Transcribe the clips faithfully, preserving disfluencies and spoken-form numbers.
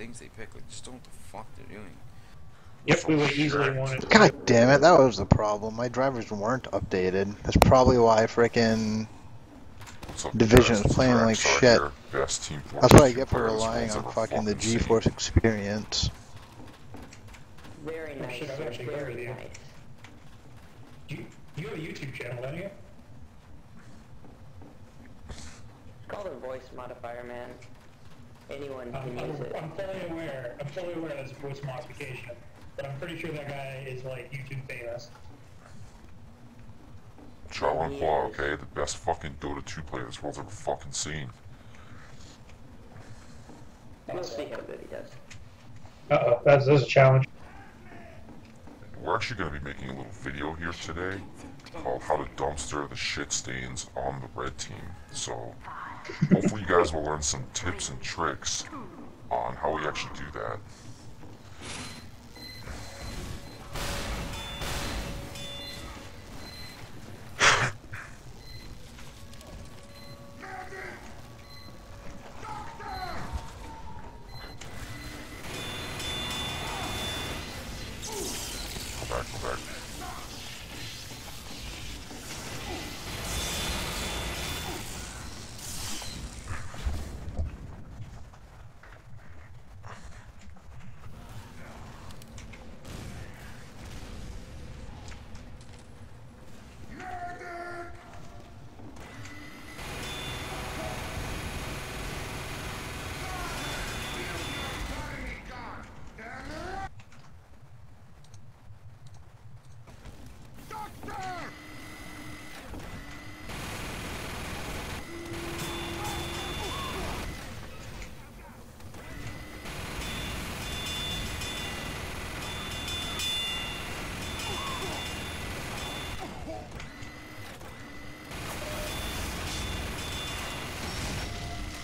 things they pick, like, just don't know what the fuck they're doing. Yep, we would easily want it. God damn it, that was the problem. My drivers weren't updated. That's probably why frickin' Division is playing like shit. That's what I get for relying on fucking the GeForce experience. Very nice, very nice. You, you have a YouTube channel, don't you? It's called a voice modifier, man. Anyone can um, use I'm, it. I'm fully aware, I'm fully aware that's a voice modification, but I'm pretty sure that guy is like YouTube famous. Chi Long Qua, okay? The best fucking Dota two player this world's ever fucking seen. We'll see how good he does. Uh-oh, that's, that's a challenge. We're actually going to be making a little video here today called How to Dumpster the Shit Stains on the Red Team. So, hopefully you guys will learn some tips and tricks on how we actually do that.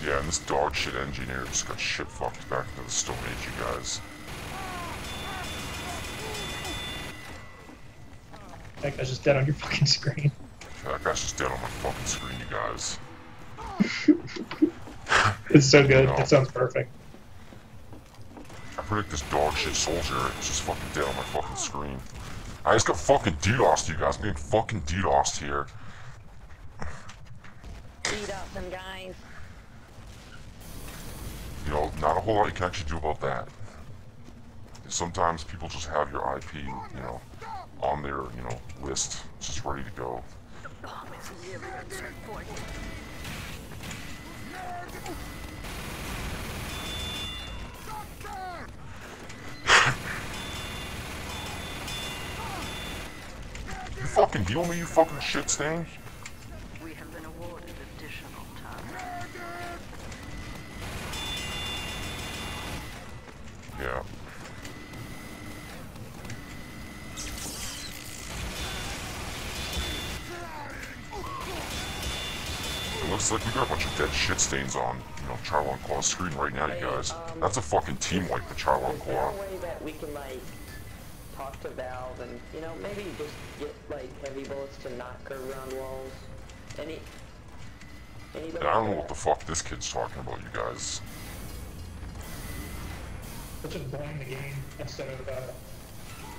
Yeah, and this dog shit engineer just got shit fucked back into the Stone Age, you guys. That guy's just dead on your fucking screen. Yeah, that guy's just dead on my fucking screen, you guys. It's so good. You know, it sounds perfect. I predict this dog shit soldier is just fucking dead on my fucking screen. I just got fucking DDoSed, you guys. I'm getting fucking DDoSed here. DDoS them, guys. You know, not a whole lot you can actually do about that. Sometimes people just have your I P, you know, on their, you know, list, just ready to go. You fucking deal me, you fucking shit stain. Yeah. It looks like we got a bunch of dead shit stains on, you know, Chi Long Qua's screen right now, you guys. Um, That's a fucking team wipe for Chi Long Qua. Is there a way that we can, like, talk to Valve and, you know, maybe just get, like, heavy bullets to knock around walls? Any... Anybody I don't know what the fuck this kid's talking about, you guys. Let's just blame the game instead of uh,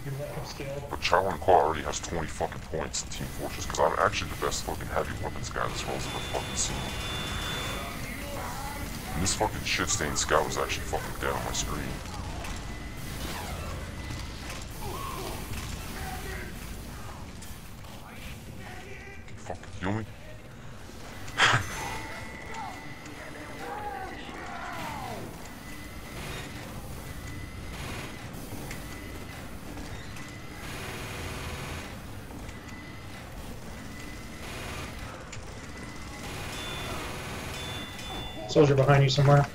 your lack of skill. But Chi Long Qua already has twenty fucking points in Team Fortress because I'm actually the best looking heavy weapons guy this world's ever fucking seen. And this fucking shit stained scout was actually fucking dead on my screen. Can you fucking heal me? Soldier behind you somewhere.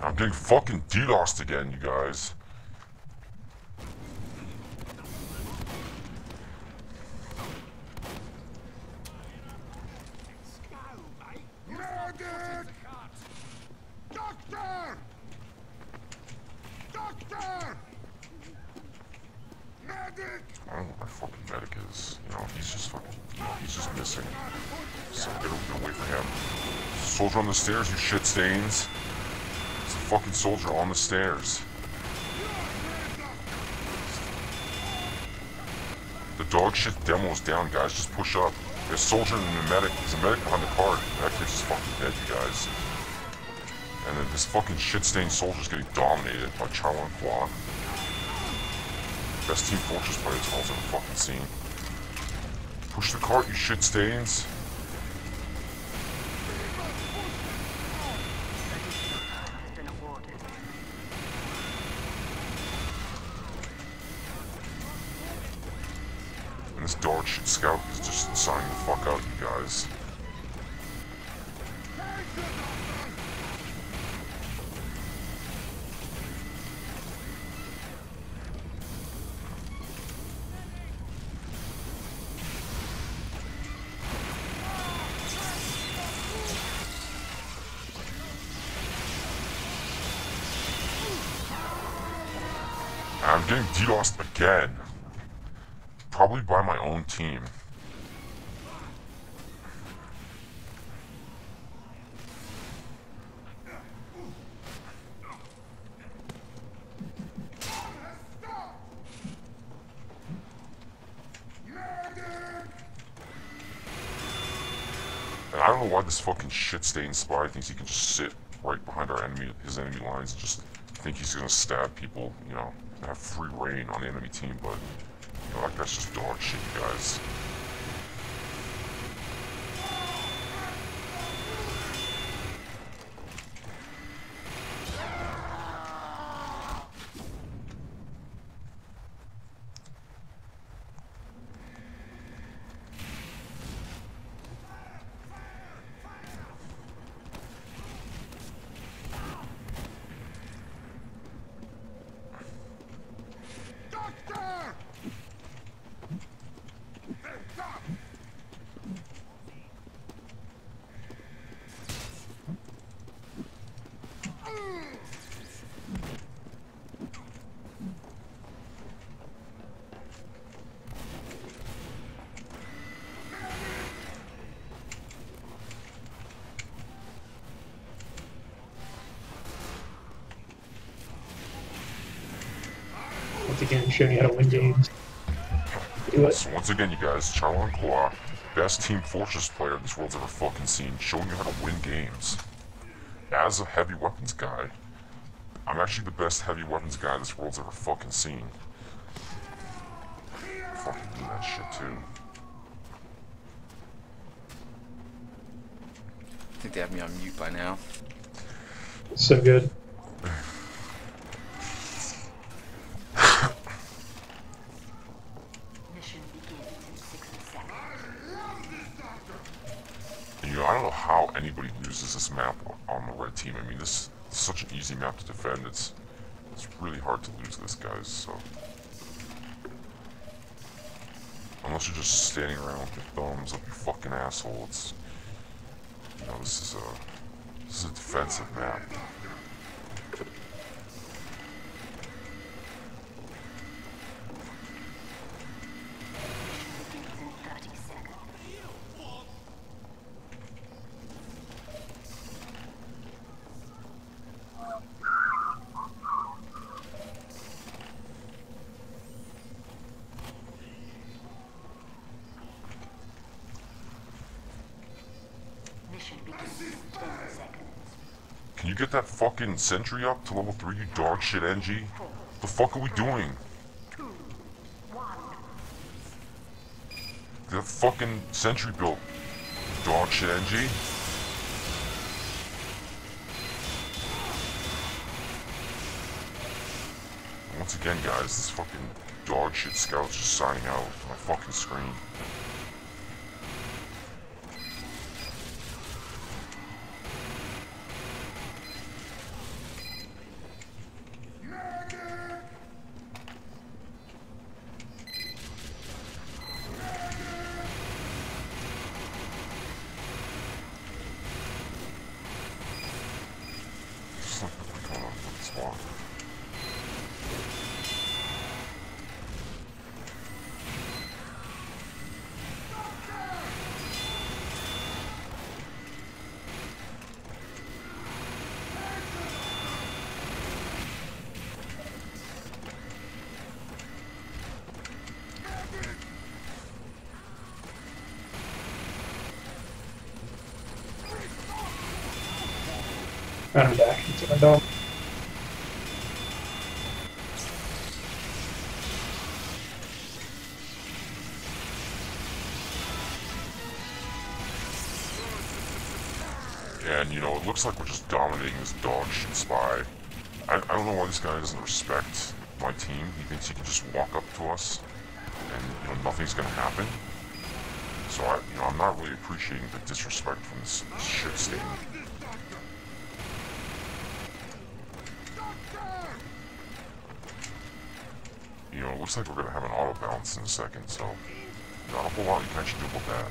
I'm getting fucking DDoSed again, you guys. I don't know what my fucking medic is. You know, he's just fucking soldier on the stairs, you shit stains. There's a fucking soldier on the stairs. The dog shit demo's down, guys. Just push up. There's a soldier and a medic. There's a medic behind the card. That kid's just fucking dead, you guys. And then this fucking shit-stained soldier's getting dominated by Chi Long Qua. Best Team Fortress player I've ever fucking seen. Push the cart, you shit-stains. And this dog shit scout is just signing the fuck out, you guys. I'm getting DDoSed again, probably by my own team. And I don't know why this fucking shit-stained spy thinks he can just sit right behind our enemy, his enemy lines, and just think he's gonna stab people, you know. Have free reign on the enemy team, but you know, like that's just dog shit, you guys. Again, showing you how to win games. Do it. So once again, you guys, Chi Long Qua, best Team Fortress player this world's ever fucking seen, showing you how to win games. As a heavy weapons guy, I'm actually the best heavy weapons guy this world's ever fucking seen. Fucking do that shit too. I think they have me on mute by now. So good. Anybody loses this map on the red team. I mean, this is such an easy map to defend. It's it's really hard to lose this, guys. So unless you're just standing around with your thumbs up your fucking asshole, it's you know this is a this is a defensive map. Can you get that fucking sentry up to level three, you dog shit N G? What the fuck are we doing? That fucking sentry built, dog shit N G. Once again, guys, this fucking dog shit scout's just signing out on my fucking screen. And I'm back into my dome. And, you know, it looks like we're just dominating this dog shit spy. I, I don't know why this guy doesn't respect my team. He thinks he can just walk up to us and, you know, nothing's gonna happen. So, I, you know, I'm not really appreciating the disrespect from this shit stain. You know, it looks like we're gonna have an auto balance in a second, so not a whole lot you can actually do about that.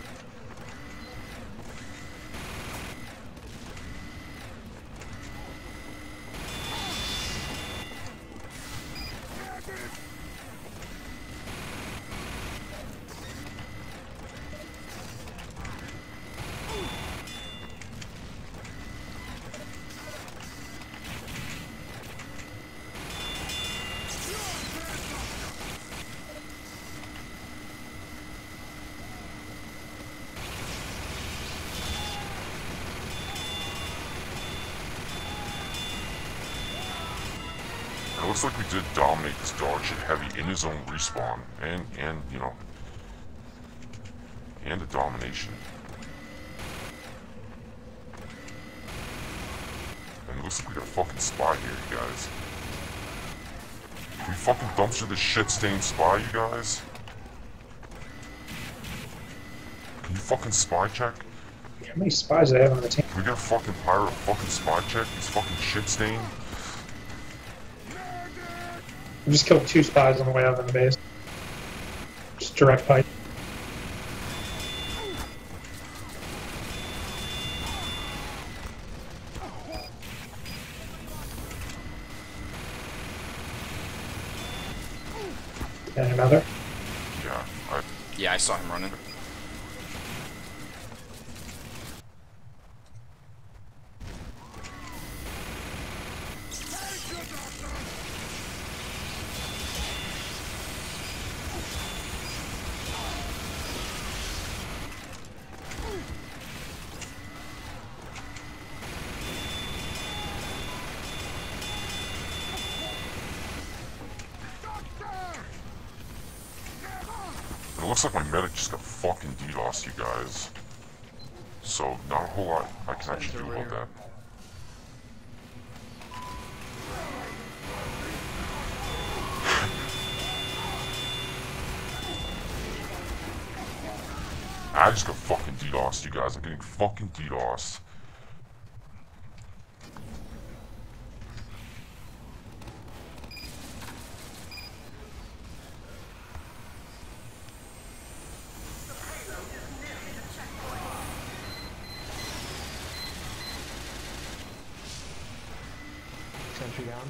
Looks like we did dominate this dog shit heavy in his own respawn, and, and, you know, and the domination. And it looks like we got a fucking spy here, you guys. Can we fucking dump through this shit-stained spy, you guys? Can you fucking spy check? How many spies do they have on the team? Can we got a fucking pirate fucking spy check? He's fucking shit-stained. I just killed two spies on the way out of the base. Just direct fight. And another? Yeah, I... Yeah, I saw him running. It looks like my medic just got fucking DDoS, you guys. So, not a whole lot I can actually do about that. I just got fucking DDoS, you guys. I'm getting fucking DDoS. Sentry down.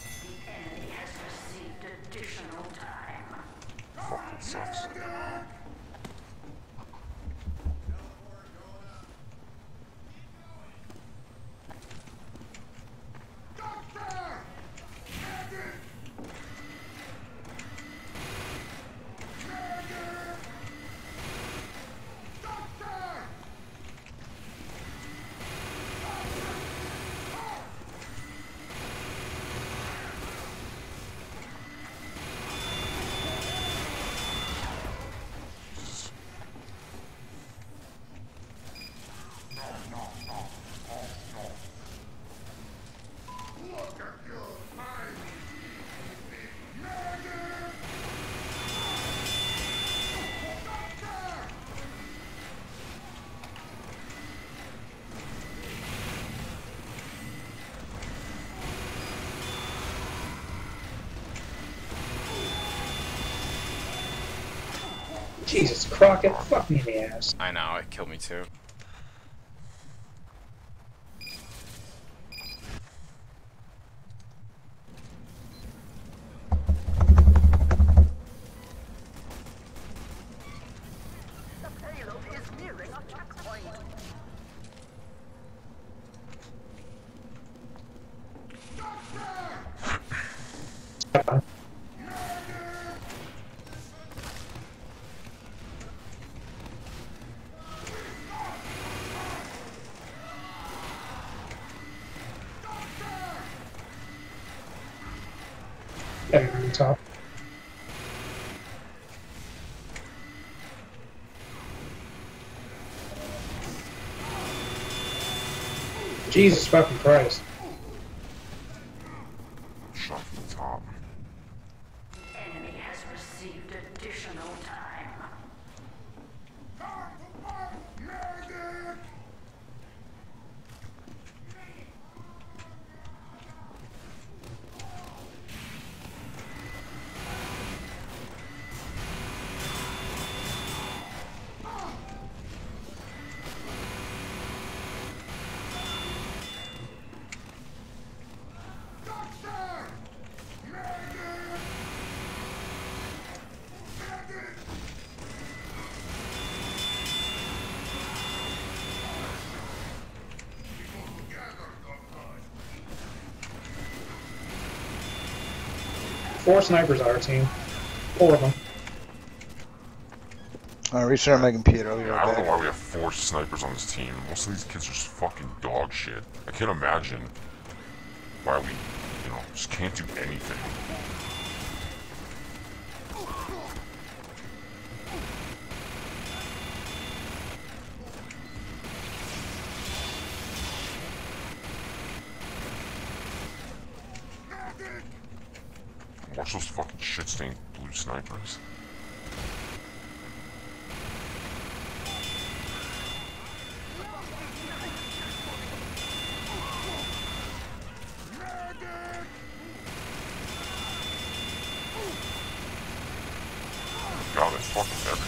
The enemy has received additional time. Fucking sucks. Jesus, Crockett, fuck me in the ass. I know, it killed me too. the top. Jesus fucking Christ. Shot from the top. Enemy has received additional time. Four snipers on our team. Four of them. I reset my computer. I'll be right back. I don't know why we have four snipers on this team. Most of these kids are just fucking dog shit. I can't imagine why we, you know, just can't do anything. Watch those fucking shit-stained blue snipers. God, it's fucking everywhere.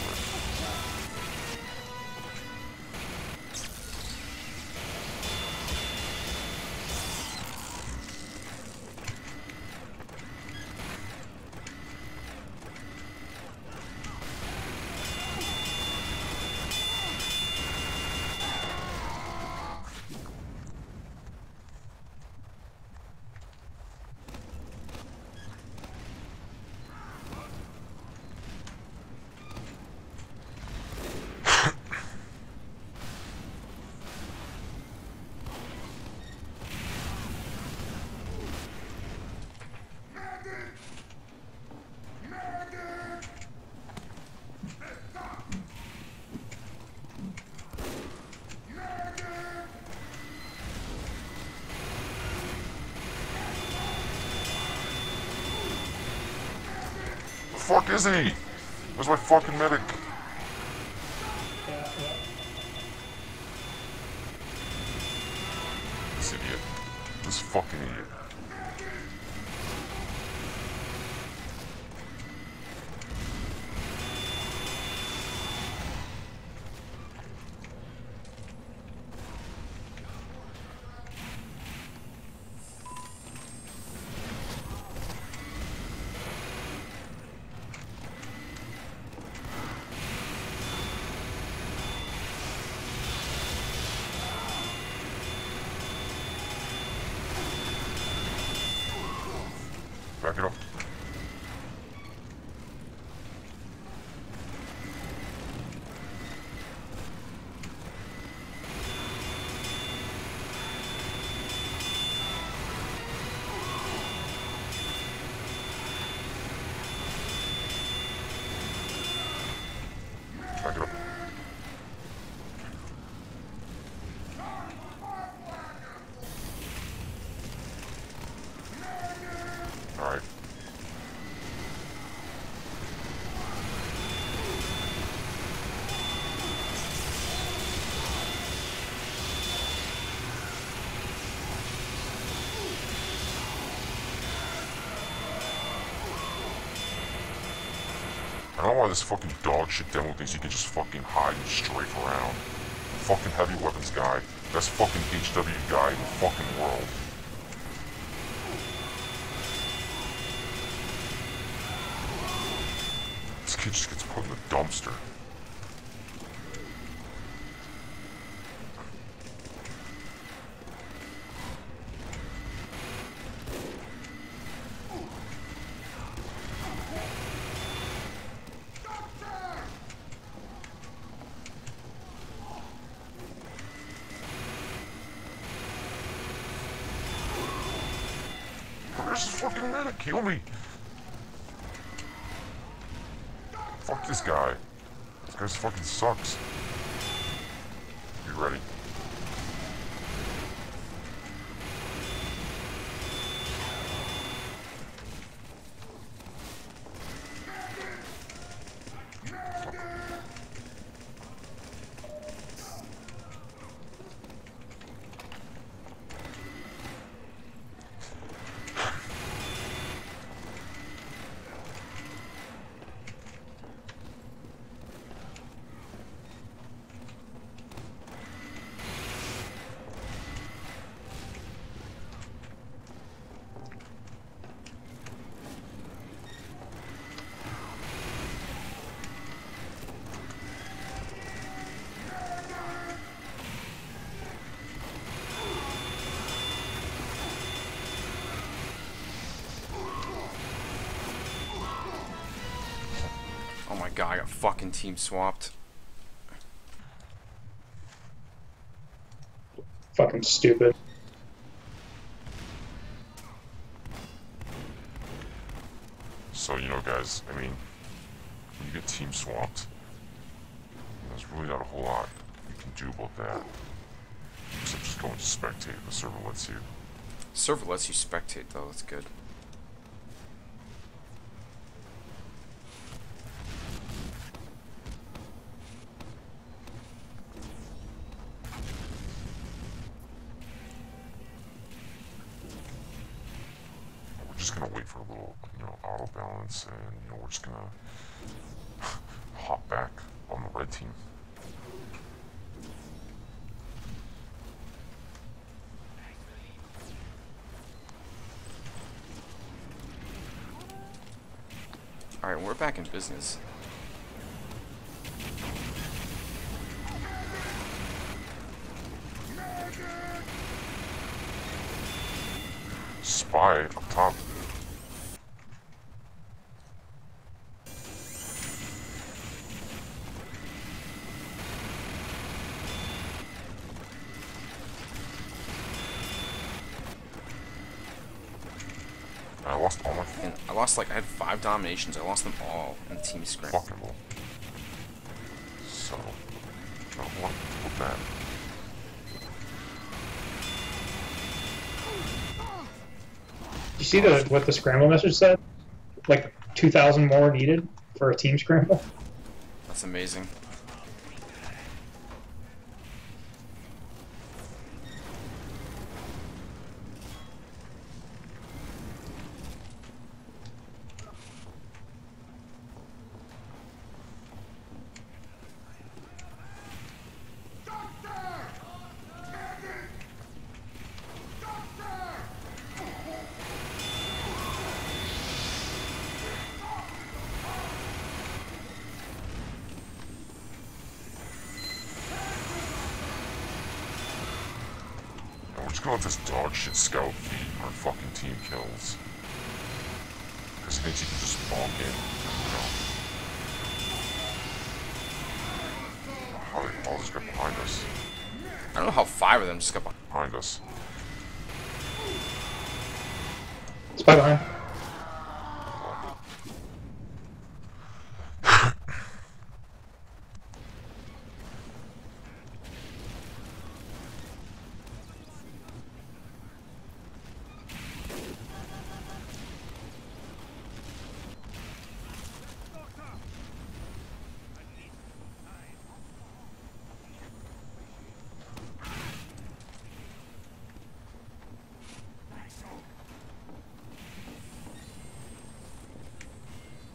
Where the fuck is he? Where's my fucking medic? Yeah, yeah. This idiot. This fucking idiot. Back it up. Back it up. I don't know why this fucking dog shit demo thinks he can just fucking hide and strafe around. Fucking heavy weapons guy. Best fucking H W guy in the fucking world. This kid just gets put in the dumpster. Where's this fucking medic? Kill me! this guy. This guy fucking sucks. Be ready. God, I got fucking team swapped. Fucking stupid. So, you know, guys, I mean, when you get team swapped, there's really not a whole lot you can do about that. Except just going to spectate. The server lets you. The server lets you spectate, though. That's good. Alright, we're back in business. Spy up top. I lost all my. And I lost like I had five dominations. I lost them all in the team scrim. Fuckable. So I don't want to put that. You see the what the scramble message said? Like two thousand more needed for a team scramble. That's amazing. Go with this dog shit scout feed our fucking team kills. Because he thinks he can just bomb in. I don't know. How did all this get behind us? I don't know how five of them just got behind us. It's bye bye.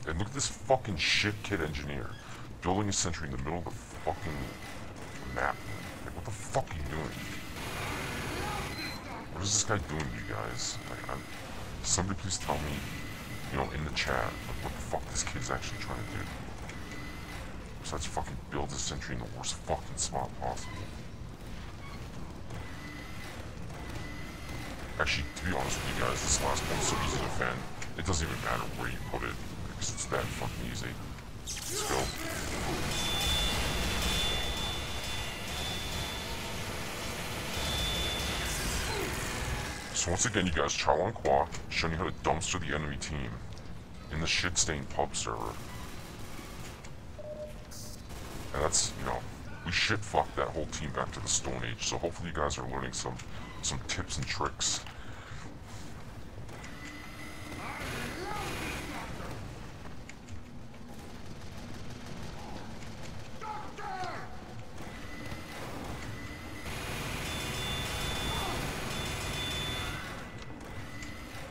And look at this fucking shitkid engineer building a sentry in the middle of the fucking map. Like, what the fuck are you doing? What is this guy doing to you guys? Like, I'm, somebody please tell me, you know, in the chat, like, what the fuck this kid's actually trying to do. Besides fucking build a sentry in the worst fucking spot possible. Actually, to be honest with you guys, this last one's so easy to defend. It doesn't even matter where you put it. It's that fucking easy. Let's go. So once again, you guys, Chi Long Qua, showing you how to dumpster the enemy team in the shit-stained pub server. we shit fucked that whole team back to the Stone Age. So hopefully you guys are learning some some tips and tricks.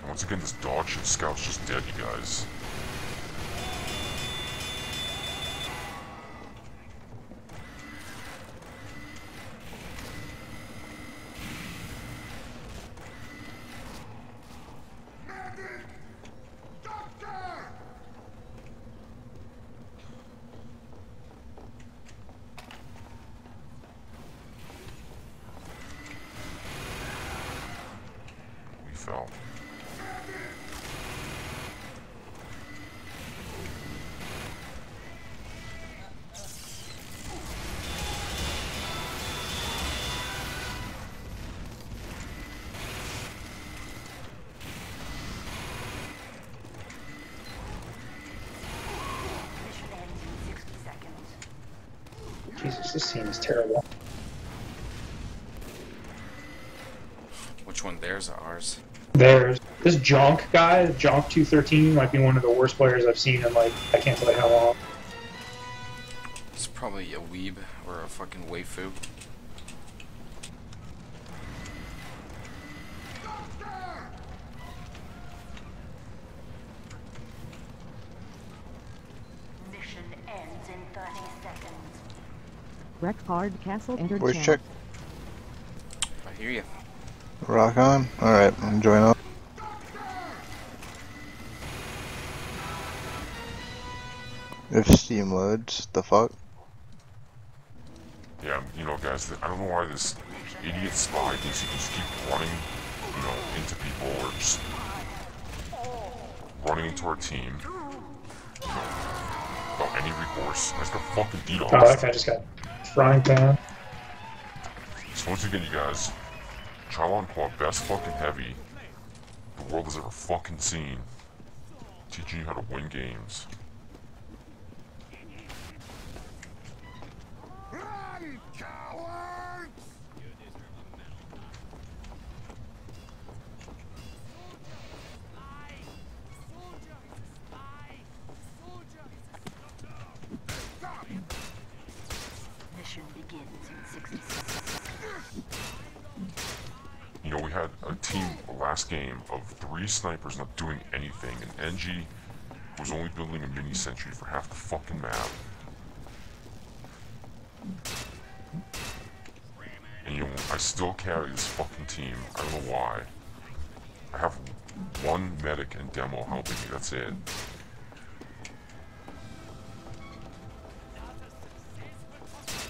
Once again, this dog shit scout's just dead, you guys. We fell. Jesus, this scene is terrible. Which one? Theirs or ours? Theirs. This Jonk guy, Jonk two thirteen, might be one of the worst players I've seen in, like, I can't tell you how long. It's probably a weeb or a fucking waifu. Mission ends in thirty seconds. Wreck hard castle entered. Voice check. I hear you. Rock on. Alright, I'm joining up. If Steam loads, the fuck? Yeah, you know guys, I don't know why this idiot spy thinks he can just keep running, you know, into people or just running into our team. Without any recourse. That's the fucking DDoS. Oh, that guy just got frying pan. So once again, you guys, Chi Long Qua, best fucking heavy the world has ever fucking seen, teaching you how to win games. Run, cowards! Mission begins in sixty seconds. You know, we had a team last game of three snipers not doing anything, and N G was only building a mini sentry for half the fucking map. And you know, I still carry this fucking team. I don't know why. I have one medic and demo helping me, that's it.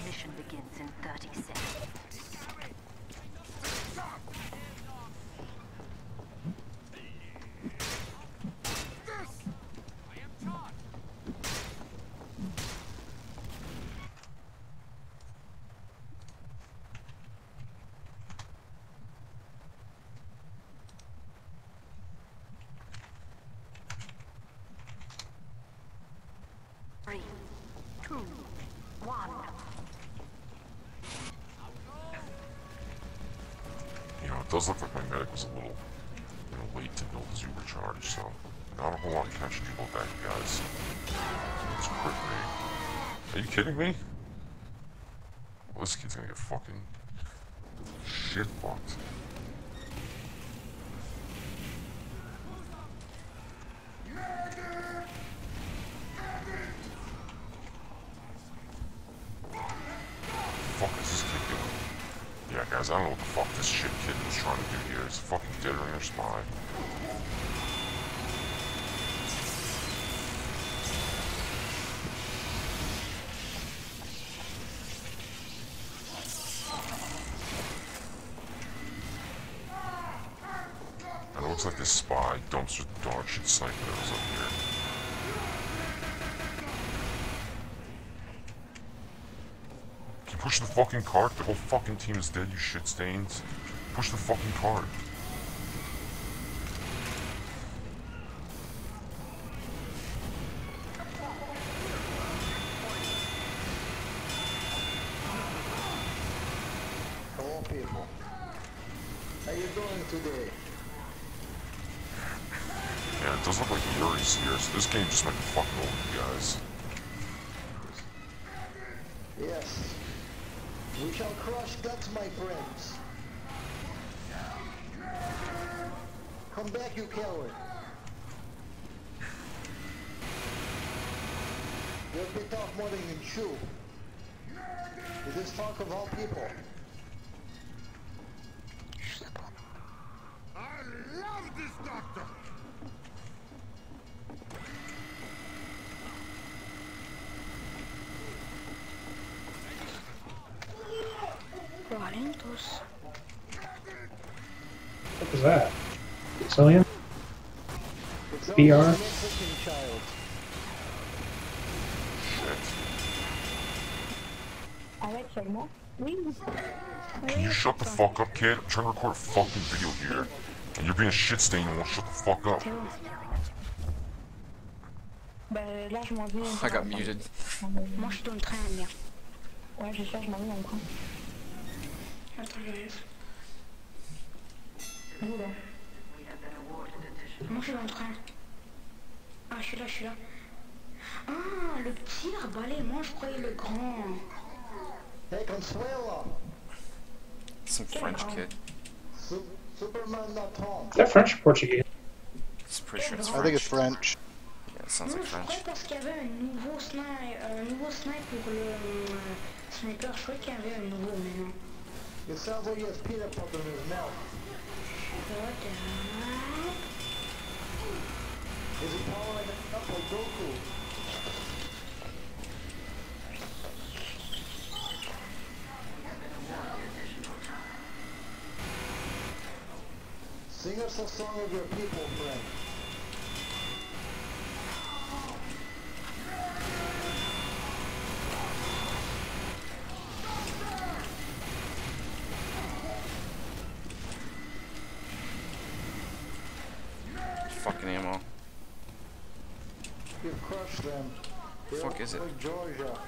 Mission begins in thirty seconds. Three, two, one. You know, it does look like my medic was a little, you know, late to build his Uber charge, so not a whole lot of catching people back, guys. It's quick raid. Are you kidding me? Well, this kid's gonna get fucking shit fucked. Guys, I don't know what the fuck this shit kid was trying to do here. He's fucking dead in their spine. And it looks like this spy dumpster dog shit sniper that was up here. Push the fucking cart, the whole fucking team is dead, you shit stains. Push the fucking cart. people. How you doing today? Yeah, it doesn't look like Yuri's here, so this game just might be fucking over you guys. Yes. We shall crush guts, my friends. Come back, you coward. You're bit off more than you chew. It is talk of all people. I love this doctor! What was that? Cillian? B R? Can you shut the fuck up, kid? I'm trying to record a fucking video here. And you're being a shit stain and won't shut the fuck up. I got muted. Moi je suis dans le train. Ah, je suis là, je suis là. Ah, le petit arbalé, moi je croyais le grand. Some French kid. Is that French or Portuguese? It's pretty sure it's French. I think it's French. Yeah, it sounds like French. Je crois parce qu'il y avait un nouveau snipe, un nouveau snipe pour le sniper. Je croyais qu'il y avait un nouveau maintenant. It sounds like he has peanut butter in his mouth. What the heck? Is it powering up like Goku? Sing us a song of your people, friend. Fucking ammo. You've crushed them. The fuck is it? Georgia.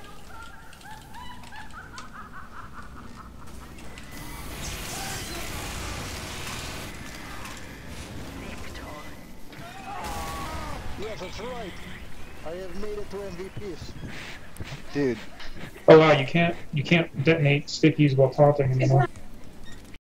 Yes, that's right. I have made it to M V Ps. Dude. Oh wow, you can't you can't detonate stickies while taunting anymore.